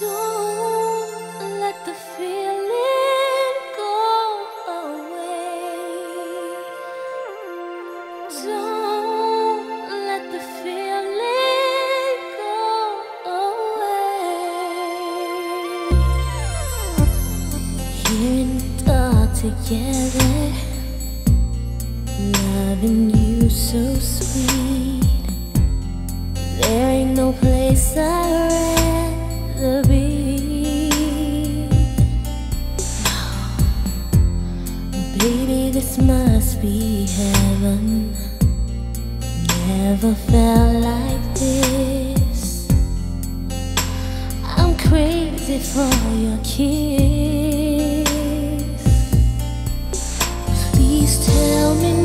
Don't let the feeling go away. Don't let the feeling go away. Here and all together, loving you so sweet. There ain't no place I'd rather be. No, baby, this must be heaven. Never felt like this. I'm crazy for your kiss. Please tell me